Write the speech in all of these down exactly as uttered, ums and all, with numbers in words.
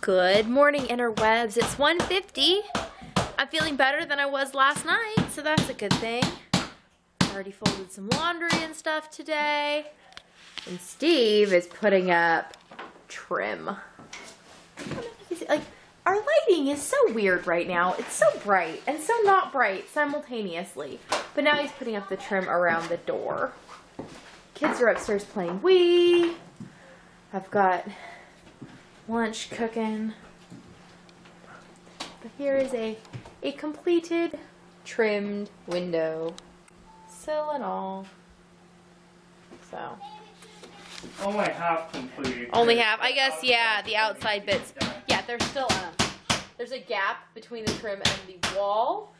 Good morning, interwebs. It's one fifty. I'm feeling better than I was last night, so that's a good thing. I already folded some laundry and stuff today. And Steve is putting up trim. Like, our lighting is so weird right now. It's so bright and so not bright simultaneously. But now he's putting up the trim around the door. Kids are upstairs playing Wii. I've got lunch cooking. But here is a, a completed, trimmed window. Sill and all. So. Only half completed. Only half. I guess, yeah, the outside bits. Yeah, there's still a, there's a gap between the trim and the wall.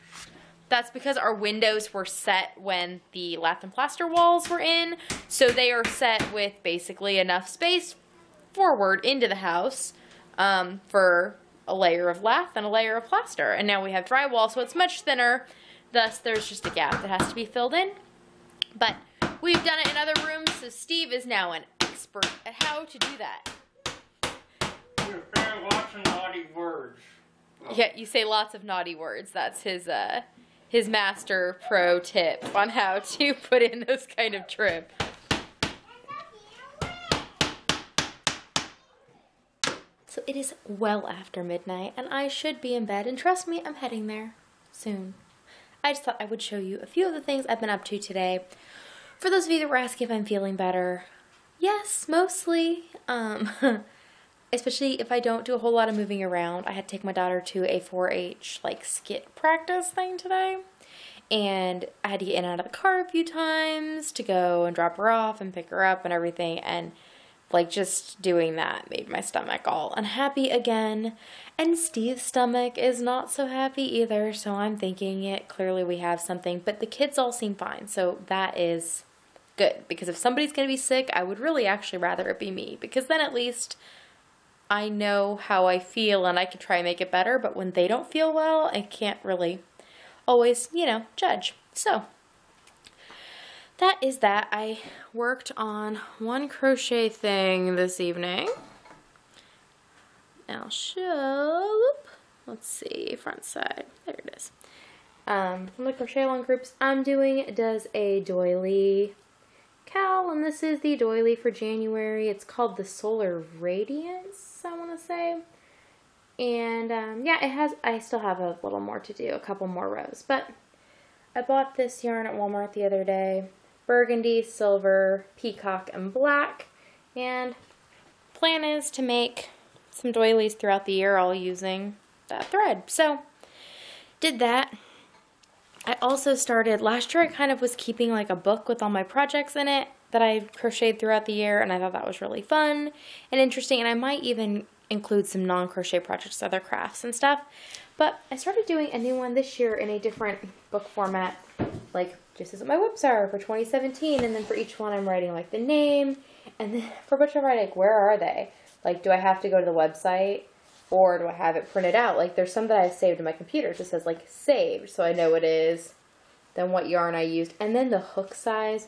That's because our windows were set when the lath and plaster walls were in. So they are set with basically enough space forward into the house um, for a layer of lath and a layer of plaster. And now we have drywall, so it's much thinner. Thus, there's just a gap that has to be filled in. But we've done it in other rooms, so Steve is now an expert at how to do that. You say lots of naughty words. Yeah, you say lots of naughty words. That's his, uh, his master pro tip on how to put in this kind of trim. So it is well after midnight, and I should be in bed, and trust me, I'm heading there soon. I just thought I would show you a few of the things I've been up to today. For those of you that were asking if I'm feeling better, yes, mostly. Um, especially if I don't do a whole lot of moving around. I had to take my daughter to a four H like skit practice thing today, and I had to get in and out of the car a few times to go and drop her off and pick her up and everything, and like, just doing that made my stomach all unhappy again. And Steve's stomach is not so happy either, so I'm thinking it. Clearly we have something, but the kids all seem fine, so that is good. Because if somebody's going to be sick, I would really actually rather it be me. Because then at least I know how I feel and I can try and make it better. But when they don't feel well, I can't really always, you know, judge. So that is that. I worked on one crochet thing this evening. I'll show, let's see, front side, there it is. Um, from the crochet along groups I'm doing does a doily cowl, and this is the doily for January. It's called the Solar Radiance, I want to say. And um, yeah, it has, I still have a little more to do, a couple more rows, but I bought this yarn at Walmart the other day. Burgundy, silver, peacock, and black. And plan is to make some doilies throughout the year all using that thread. So, did that. I also started, last year I kind of was keeping like a book with all my projects in it that I crocheted throughout the year, and I thought that was really fun and interesting, and I might even include some non-crochet projects, other crafts and stuff. But I started doing a new one this year in a different book format, like just as my whips are for twenty seventeen, and then for each one I'm writing like the name, and then for which I'm writing like where are they? Like, do I have to go to the website, or do I have it printed out? Like, there's some that I've saved in my computer. It just says like saved, so I know it is, then what yarn I used, and then the hook size,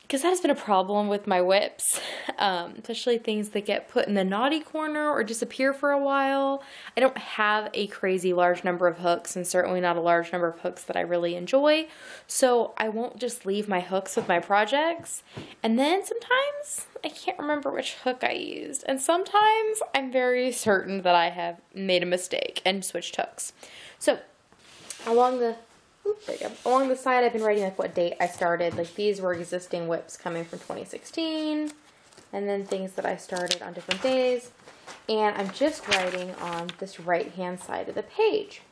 because that has been a problem with my whips, um, especially things that get put in the naughty corner or disappear for a while. I don't have a crazy large number of hooks, and certainly not a large number of hooks that I really enjoy, so I won't just leave my hooks with my projects. And then sometimes I can't remember which hook I used, and sometimes I'm very certain that I have made a mistake and switched hooks. So along the Oops, there you go. Along the side, I've been writing like what date I started. Like, these were existing whips coming from twenty sixteen, and then things that I started on different days. And I'm just writing on this right-hand side of the page.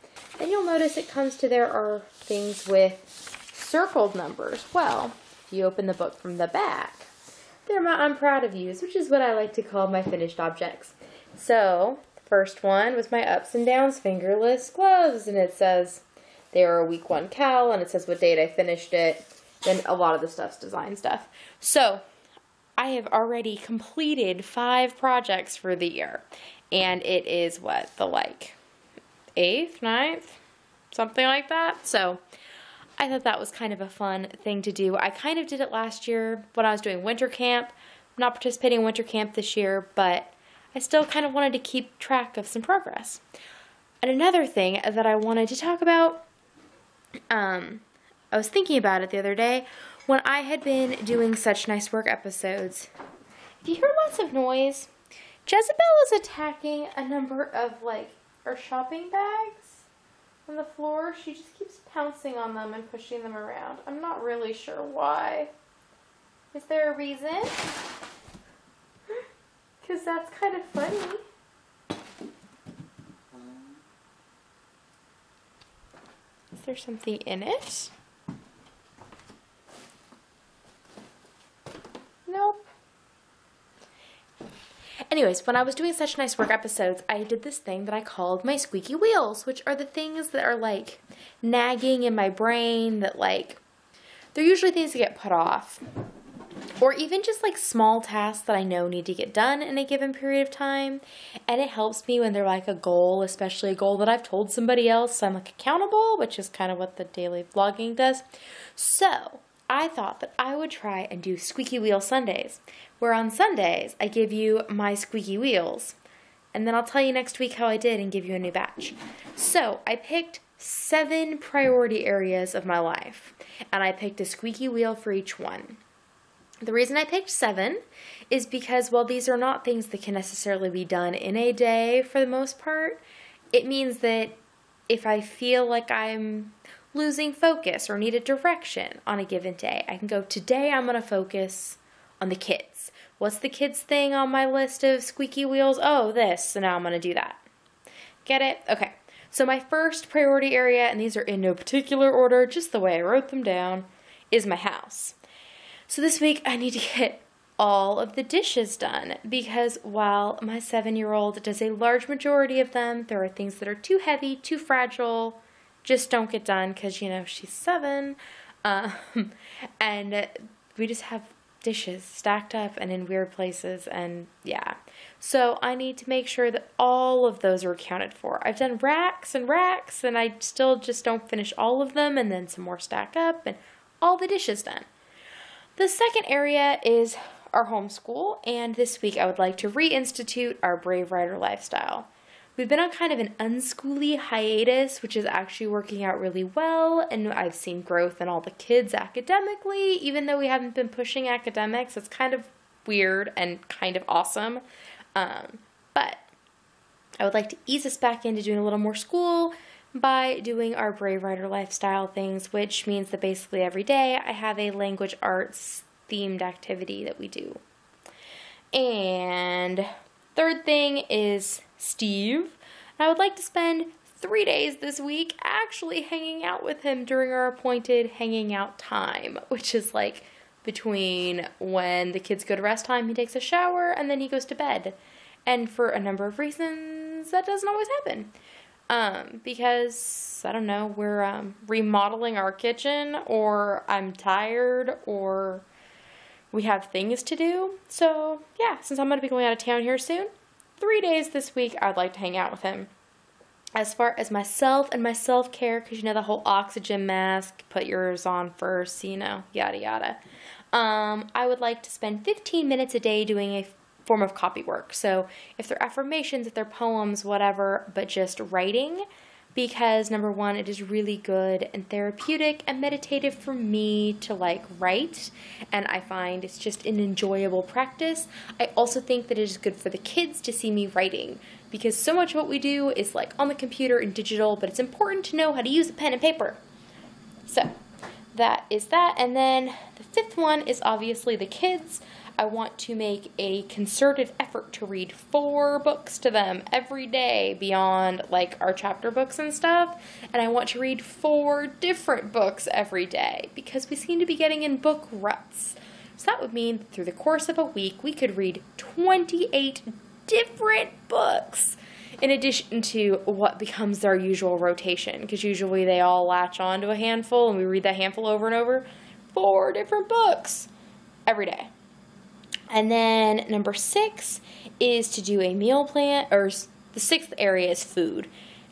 And you'll notice it comes to, there are things with circled numbers. Well, if you open the book from the back, they're my I'm proud of yous, which is what I like to call my finished objects. So the first one was my ups and downs fingerless gloves, and it says they are a week one cowl, and it says what date I finished it. Then a lot of the stuff's design stuff. So I have already completed five projects for the year. And it is what, the like eighth, ninth, something like that. So I thought that was kind of a fun thing to do. I kind of did it last year when I was doing winter camp. I'm not participating in winter camp this year, but I still kind of wanted to keep track of some progress. And another thing that I wanted to talk about, um, I was thinking about it the other day when I had been doing such nice work episodes. If you hear lots of noise, Jezebel is attacking a number of, like, her shopping bags on the floor. She just keeps pouncing on them and pushing them around. I'm not really sure why. Is there a reason? Because that's kind of funny. Is there something in it? Nope. Anyways, when I was doing such nice work episodes, I did this thing that I called my squeaky wheels, which are the things that are, like, nagging in my brain that, like, they're usually things that get put off. Or even just, like, small tasks that I know need to get done in a given period of time. And it helps me when they're, like, a goal, especially a goal that I've told somebody else, so I'm, like, accountable, which is kind of what the daily vlogging does. So I thought that I would try and do Squeaky Wheel Sundays, where on Sundays I give you my squeaky wheels, and then I'll tell you next week how I did and give you a new batch. So I picked seven priority areas of my life, and I picked a squeaky wheel for each one. The reason I picked seven is because while these are not things that can necessarily be done in a day for the most part, it means that if I feel like I'm losing focus or need a direction on a given day, I can go, today I'm going to focus on the kids. What's the kids thing on my list of squeaky wheels? Oh, this. So now I'm going to do that. Get it? Okay. So my first priority area, and these are in no particular order, just the way I wrote them down, is my house. So this week I need to get all of the dishes done because while my seven-year-old does a large majority of them, there are things that are too heavy, too fragile, just don't get done because, you know, she's seven. Um, and we just have dishes stacked up and in weird places, and yeah. So I need to make sure that all of those are accounted for. I've done racks and racks, and I still just don't finish all of them, and then some more stacked up, and all the dishes done. The second area is our homeschool, and this week I would like to reinstitute our Brave Writer lifestyle. We've been on kind of an unschooly hiatus, which is actually working out really well, and I've seen growth in all the kids academically. Even though we haven't been pushing academics, it's kind of weird and kind of awesome. Um, but I would like to ease us back into doing a little more school by doing our Brave Writer lifestyle things, which means that basically every day I have a language arts themed activity that we do. And third thing is Steve. I would like to spend three days this week actually hanging out with him during our appointed hanging out time, which is like between when the kids go to rest time, he takes a shower, and then he goes to bed. And for a number of reasons, that doesn't always happen. Um, because, I don't know, we're um, remodeling our kitchen, or I'm tired, or we have things to do. So, yeah, since I'm going to be going out of town here soon, three days this week, I'd like to hang out with him. As far as myself and my self-care, because, you know, the whole oxygen mask, put yours on first, you know, yada yada. Um, I would like to spend fifteen minutes a day doing a form of copy work. So if they're affirmations, if they're poems, whatever, but just writing, because number one, it is really good and therapeutic and meditative for me to, like, write, and I find it's just an enjoyable practice. I also think that it is good for the kids to see me writing, because so much of what we do is, like, on the computer and digital, but it's important to know how to use a pen and paper. So that is that. And then the fifth one is obviously the kids. I want to make a concerted effort to read four books to them every day beyond, like, our chapter books and stuff. And I want to read four different books every day because we seem to be getting in book ruts. So that would mean through the course of a week, we could read twenty-eight different books in addition to what becomes our usual rotation, because usually they all latch on to a handful and we read that handful over and over. Four different books every day. And then number six is to do a meal plan, or the sixth area is food.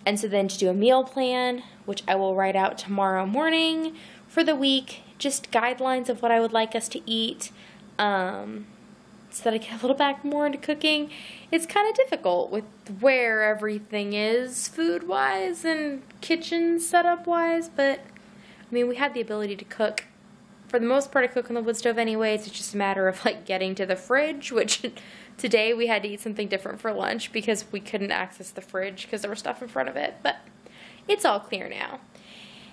And so then to do a meal plan, which I will write out tomorrow morning for the week, just guidelines of what I would like us to eat, um, so that I get a little back more into cooking. It's kind of difficult with where everything is food-wise and kitchen setup-wise, but I mean, we had the ability to cook. For the most part, I cook on the wood stove anyways. It's just a matter of like getting to the fridge, which today we had to eat something different for lunch because we couldn't access the fridge because there was stuff in front of it, but it's all clear now.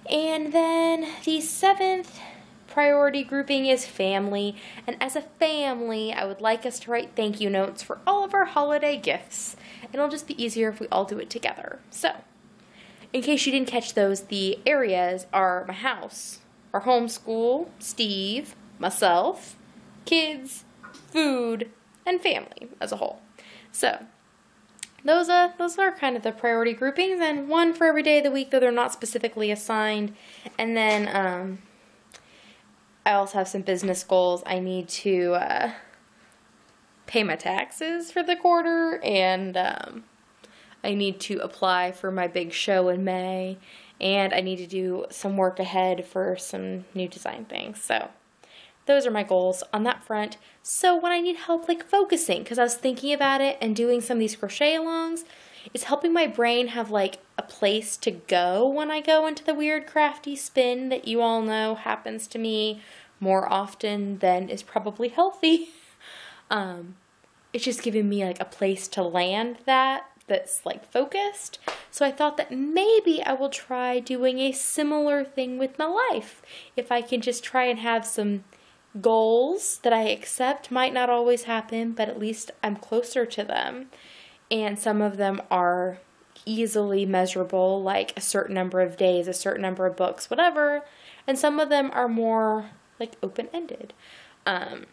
And then the seventh priority grouping is family. And as a family, I would like us to write thank you notes for all of our holiday gifts. It'll just be easier if we all do it together. So, in case you didn't catch those, the areas are my house, our homeschool, Steve, myself, kids, food, and family as a whole. So those are, those are kind of the priority groupings, and one for every day of the week, though they're not specifically assigned. And then um, I also have some business goals. I need to uh, pay my taxes for the quarter, and um, I need to apply for my big show in May. And I need to do some work ahead for some new design things. So those are my goals on that front. So when I need help like focusing, because I was thinking about it and doing some of these crochet alongs, it's helping my brain have like a place to go when I go into the weird crafty spin that you all know happens to me more often than is probably healthy. um, it's just giving me like a place to land that. that's like focused. So I thought that maybe I will try doing a similar thing with my life. If I can just try and have some goals that I accept, might not always happen, but at least I'm closer to them. And some of them are easily measurable, like a certain number of days, a certain number of books, whatever. And some of them are more like open-ended. Um,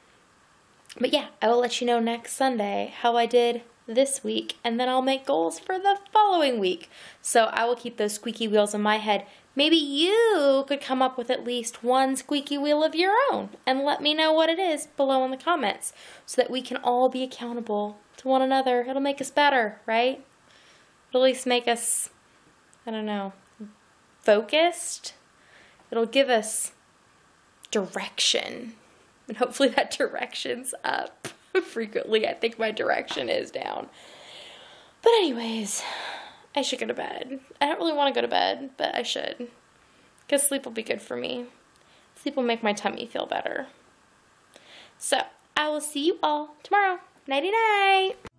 but yeah, I will let you know next Sunday how I did this week, and then I'll make goals for the following week. So I will keep those squeaky wheels in my head. Maybe you could come up with at least one squeaky wheel of your own and let me know what it is below in the comments so that we can all be accountable to one another. It'll make us better, right? It'll at least make us, I don't know, focused. It'll give us direction, and hopefully that direction's up. Frequently, I think my direction is down. But anyways, I should go to bed. I don't really want to go to bed, but I should. Because sleep will be good for me. Sleep will make my tummy feel better. So, I will see you all tomorrow. Nighty-night!